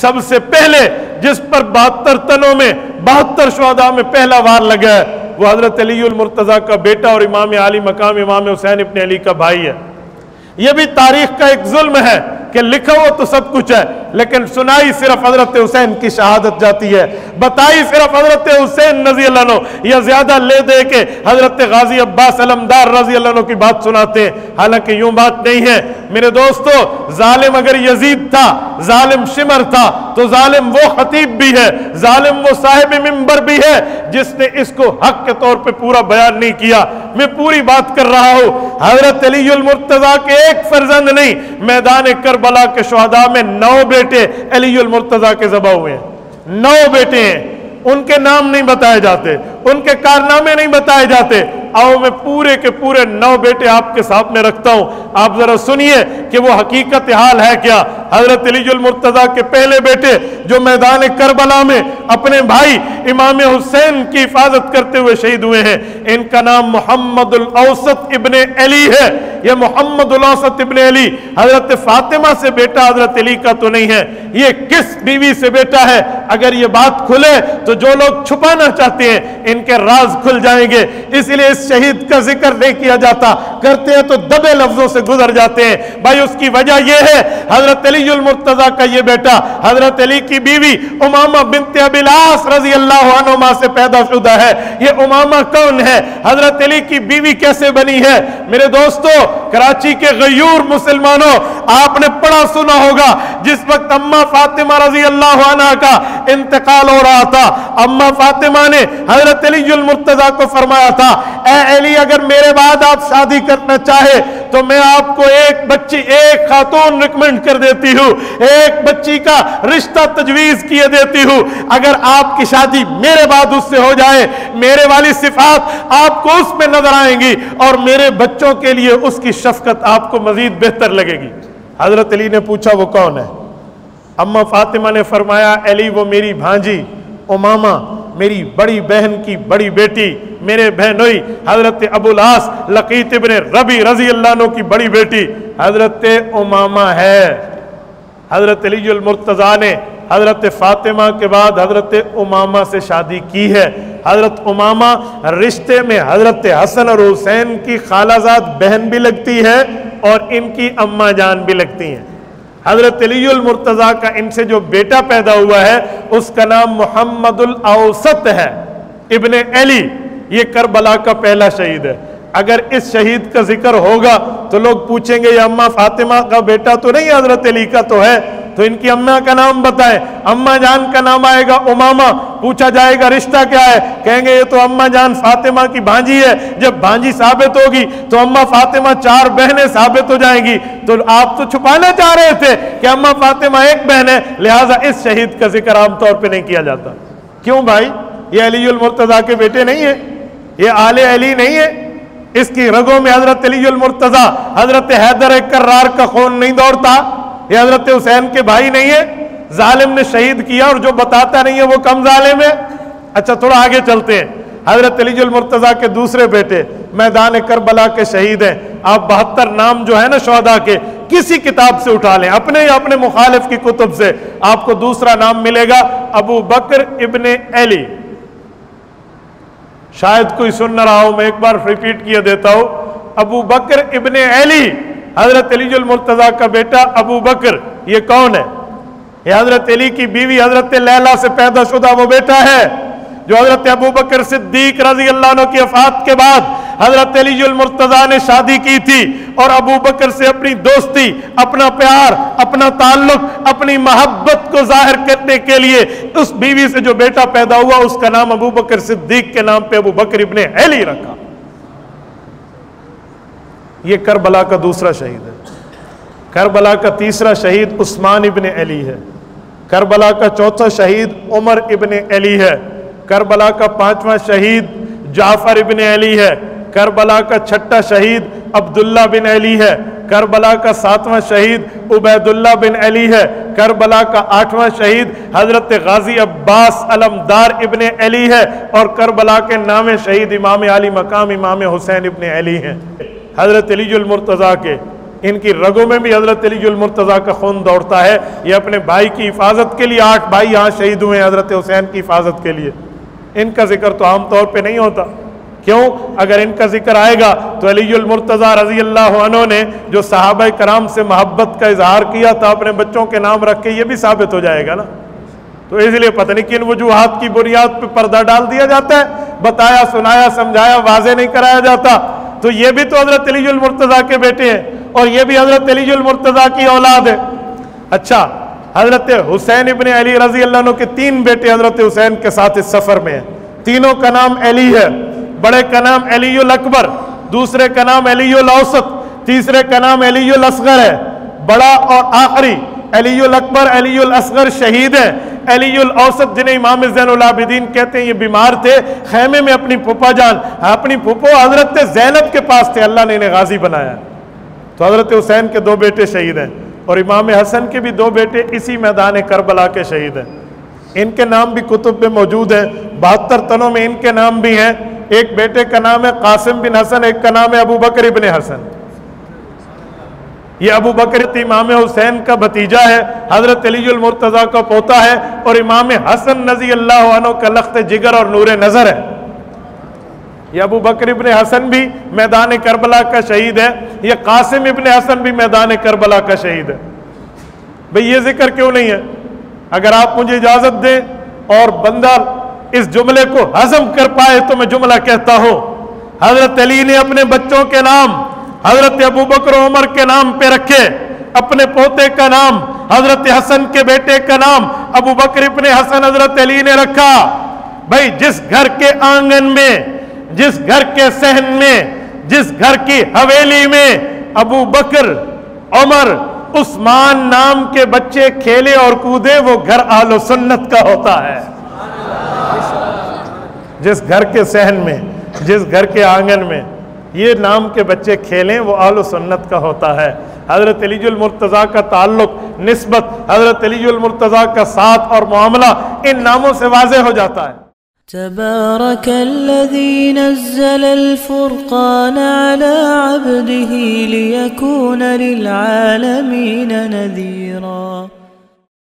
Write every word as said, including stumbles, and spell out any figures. सबसे पहले जिस पर बहत्तर तनों में बहत्तर शहादा में पहला वार लगा है वो हजरत अली उल्मुर्तजा का बेटा और इमाम आली मकाम इमाम हुसैन इबन अली का भाई है। यह भी तारीख का एक जुल्म है कि लिखा हुआ तो सब कुछ है लेकिन सुनाई सिर्फ हजरत हुसैन की शहादत जाती है, बताई सिर्फ हजरत हुसैन रजी अल्लाह अन्हु, या ज्यादा ले दे के हजरत गाजी अब्बास अलमदार रजी अल्लाह अन्हु की बात सुनाते हैं। हालांकि यूं बात नहीं है मेरे दोस्तों, जालिम अगर यज़ीद था, जालिम शिमर था, तो जालिम वो खतीब भी है, जालिम वो साहिब मिंबर भी है जिसने इसको हक के तौर पर पूरा बयान नहीं किया। मैं पूरी बात कर रहा हूँ, हजरत अली उल्मुर्तजा के एक फर्जंद नहीं, मैदान करबला के शहादा में नौ बेटे अली उल्मुर्तजा के ज़बा हुए हैं। नौ बेटे हैं, उनके नाम नहीं बताए जाते, उनके कारनामे नहीं बताए जाते। आओ मैं पूरे के पूरे नौ बेटे आपके सामने रखता हूं, आप जरा सुनिए कि वो हकीकत हाल है क्या। हजरत अली उल्मुर्तजा के पहले बेटे जो मैदान करबला में अपने भाई इमाम हुसैन की हिफाजत करते हुए शहीद हुए हैं, इनका नाम मुहम्मद अल-औसत इब्ने अली है। यह मुहम्मद अल-औसत इब्ने अली हजरत फातिमा से बेटा हजरत अली का तो नहीं है, ये किस बीवी से बेटा है? अगर ये बात खुले तो जो लोग छुपाना चाहते हैं इनके राज खुल जाएंगे, इसलिए इस शहीद का जिक्र नहीं किया जाता, करते हैं तो दबे लफ्जों से गुजर जाते हैं। भाई उसकी वजह यह है, हजरत अली उल्मुर्तजा का ये बेटा हजरत अली की बीवी उमामा बिन्ते अबिलास रज़ियल्लाहु अन्हुमा से पैदाशुदा है। ये उमामा कौन है, हजरत अली की बीवी कैसे बनी है? मेरे दोस्तों, कराची के गयूर मुसलमानों, आपने पढ़ा सुना होगा, जिस वक्त अम्मा फातिमा रज़ियल्लाहु अन्हा का इंतकाल हो रहा था, अम्मा फातिमा ने हजरत अली उल्मुर्तजा को फरमाया था, ए अली, अगर मेरे बाद आप शादी करना चाहे तो मैं आपको एक बच्ची एक खातून रिकमेंड कर देती हूँ, एक बच्ची का रिश्ता तजवीज किए देती हूँ। अगर आपकी शादी मेरे बाद उससे हो जाए, मेरे वाली सिफात आपको उसमें नजर आएंगी और मेरे बच्चों के लिए उसकी शफकत आपको मजीद बेहतर लगेगी। हजरत अली ने पूछा वो कौन है? अम्मा फातिमा ने फरमाया, अली वो मेरी भांजी उमामा, मेरी बड़ी बहन की बड़ी बेटी, मेरे बहनोई हजरत अबुल आस लकीत इब्ने रबी रजी अल्लाह अन्हु की बड़ी बेटी हजरत उमामा है। हजरत अली उल्मुर्तजा ने हजरत फातिमा के बाद हजरत उमामा से शादी की है। हजरत उमामा रिश्ते में हजरत हसन और हुसैन की खालाजाद बहन भी लगती है और इनकी अम्मा जान भी लगती हैं। हजरत अली उल्मुर्तजा का इनसे जो बेटा पैदा हुआ है उसका नाम मुहम्मद अल-औसत है इब्ने अली। ये करबला का पहला शहीद है। अगर इस शहीद का जिक्र होगा तो लोग पूछेंगे, ये अम्मा फातिमा का बेटा तो नहीं, हजरत अली का तो है, तो इनकी अम्मा का नाम बताएं। अम्मा जान का नाम आएगा उमामा, पूछा जाएगा रिश्ता क्या है, कहेंगे ये तो अम्मा जान फातिमा की भांजी है। जब भांजी साबित होगी तो अम्मा फातिमा चार बहनें साबित हो जाएंगी। तो आप तो छुपाना चाह रहे थे कि अम्मा फातिमा एक बहन है, लिहाजा इस शहीद का जिक्र आमतौर पर नहीं किया जाता। क्यों भाई, ये अली उल्मुर्तजा के बेटे नहीं है, ये आले अली नहीं है, इसकी रगों में हजरत अली उल्मुर्तजा हजरत हैदर कर्रार का खून नहीं दौड़ता, ये हजरत हुसैन के भाई नहीं है। जालिम ने शहीद किया और जो बताता नहीं है वो कम जालिम है। अच्छा, थोड़ा आगे चलते हैं। हजरत अली उल्मुर्तजा के दूसरे बेटे मैदान करबला के शहीद हैं। आप बहत्तर नाम जो है ना शहादा के, किसी किताब से उठा लें, अपने या अपने मुखालिफ की कुतुब से, आपको दूसरा नाम मिलेगा अबू बकर इब्ने अली। शायद कोई सुन न रहा हो, मैं एक बार रिपीट किया देता हूं, अबू बकर इब्ने अली हजरत अली उल्मुर्तजा का बेटा अबू बकर। ये कौन है? ये हजरत अली की बीवी हजरत लेला से पैदाशुदा वो बेटा है जो हजरत अबू बकर सिद्दीक रजी अल्लाह अन्हु की वफात के बाद हजरत अली उल्मुर्तजा ने शादी की थी और अबू बकर से अपनी दोस्ती, अपना प्यार, अपना ताल्लुक, अपनी मोहब्बत को जाहिर करने के लिए उस बीवी से जो बेटा पैदा हुआ उसका नाम अबू बकर सिद्दीक के नाम पे अबू बकर इब्ने अली रखा। ये करबला का दूसरा शहीद है। करबला का तीसरा शहीद उस्मान इबन अली है। करबला का चौथा शहीद उमर इबन अली है। करबला का पांचवा शहीद जाफर इबन अली है। करबला का छठा शहीद अब्दुल्ला बिन अली है। करबला का सातवां शहीद उबैदुल्ला बिन अली है। करबला का आठवां शहीद हजरत गाजी अब्बास अलमदार इब्ने अली है और करबला के नामे शहीद इमाम आली मकाम इमाम हुसैन इब्ने अली हैं। हजरत अली उल्मुर्तजा के इनकी रगों में भी हजरत अली उल्मुर्तजा का खून दौड़ता है। ये अपने भाई की हिफाजत के लिए, आठ भाई यहाँ शहीद हुए हैं हजरत हुसैन की हिफाजत के लिए, इनका जिक्र तो आमतौर पे नहीं होता। क्यों? अगर इनका जिक्र आएगा तो अली उल्मुर्तजा रजी अल्लाह अन्हु ने जो सहाबा कराम से मोहब्बत का इजहार किया था अपने बच्चों के नाम रख के, ये भी साबित हो जाएगा ना। तो इसलिए पता नहीं किन वजूहात की बुनियाद पे पर्दा डाल दिया जाता है, बताया सुनाया समझाया वाजे नहीं कराया जाता। तो ये भी तो हजरत अली उल्मुर्तजा के बेटे हैं और ये भी हजरत अली उल्मुर्तजा की औलाद है। अच्छा, हजरत हुसैन इबन अली रजी अल्लाह के तीन बेटे हजरत हुसैन के साथ इस सफ़र में हैं। तीनों का नाम अली है। बड़े का नाम अली अकबर, दूसरे का नाम अली औसत, तीसरे का नाम अली असगर है। बड़ा और आखिरी अली अकबर अली असगर शहीद है। अली औसत जिन्हें इमाम जैनुल आबिदीन कहते हैं, ये बीमार थे, खैमे में अपनी फूफा जान अपनी फूफो हजरत जैनब के पास थे, अल्लाह ने इन्हें गाजी बनाया। तो हजरत हुसैन के दो बेटे शहीद हैं और इमाम हसन के भी दो बेटे इसी मैदान करबला के शहीद हैं। इनके नाम भी कुतुब में मौजूद हैं, बहत्तर तनों में इनके नाम भी हैं। एक बेटे का नाम है कासिम बिन हसन, एक का नाम है अबू बकर इब्ने हसन। ये अबू बकर इमाम हुसैन का भतीजा है, हजरत अली उल्मुर्तजा का पोता है और इमाम हसन रज़ी अल्लाह अन्हु का लख्त जिगर और नूर नज़र है। ये अबू बकर इब्ने हसन भी मैदान करबला का शहीद है, ये कासिम इब्ने हसन भी मैदान करबला का शहीद है। भाई ये जिक्र क्यों नहीं है? अगर आप मुझे इजाजत दें और बंदा इस जुमले को हजम कर पाए तो मैं जुमला कहता हूं, हजरत अली ने अपने बच्चों के नाम हजरत अबू बकर उमर के नाम पे रखे, अपने पोते का नाम हजरत हसन के बेटे का नाम अबू बकर इब्ने हसन हजरत अली ने रखा। भाई जिस घर के आंगन में, जिस घर के सहन में, जिस घर की हवेली में अबू बकर उमर उस्मान नाम के बच्चे खेले और कूदे, वो घर आलो सुन्नत का होता है। जिस घर के सहन में, जिस घर के आंगन में ये नाम के बच्चे खेलें, वो आलो सुन्नत का होता है। हजरत अली उल्मुर्तजा का ताल्लुक, निस्बत, हजरत अली उल्मुर्तजा का साथ और मामला इन नामों से वाज़े हो जाता है। تبارك الذي نزل الفرقان على عبده ليكون للعالمين نذيرا।